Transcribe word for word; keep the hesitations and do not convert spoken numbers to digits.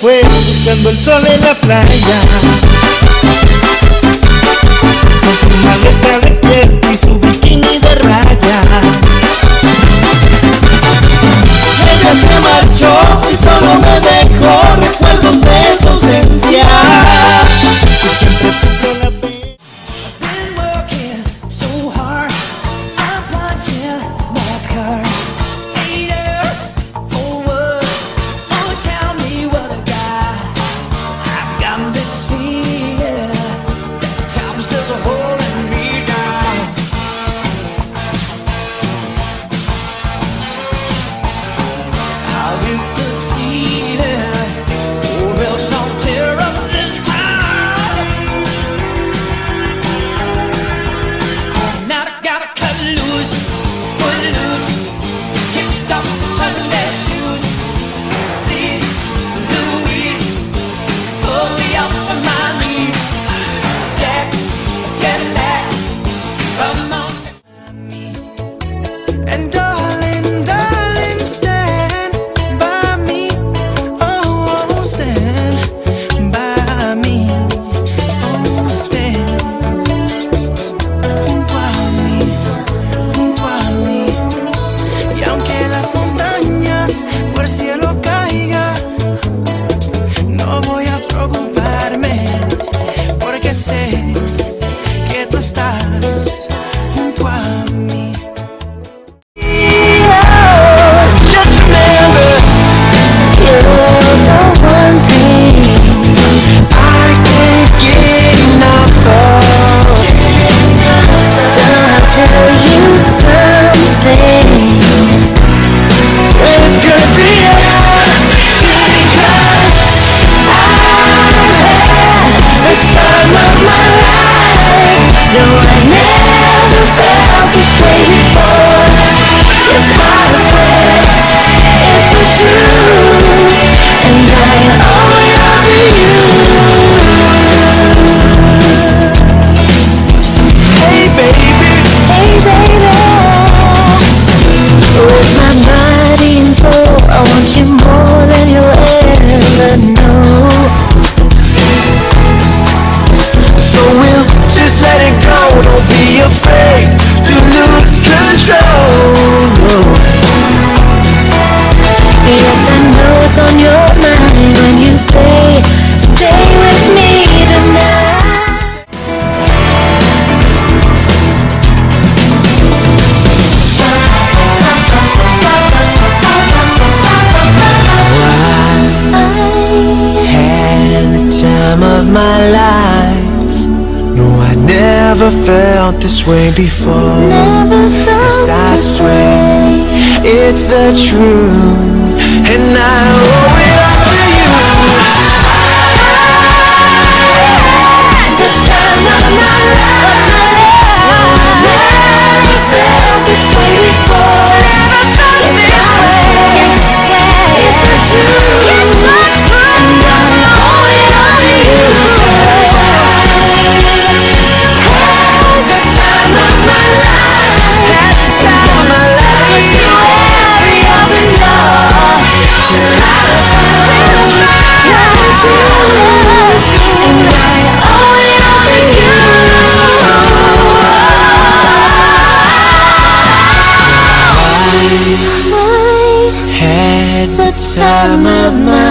fue buscando el sol en la playa, con su maleta de piel y su bikini de raya. Ella se marchó y solo me dejó recuerdos de su ausencia. Never felt this way before. Yes, I swear it's the truth, and I owe it all to you. I had the time of my life. No, I never felt this way before. Yes, I swear it's the truth. Yes, that's right. And I owe it all to you. Time of my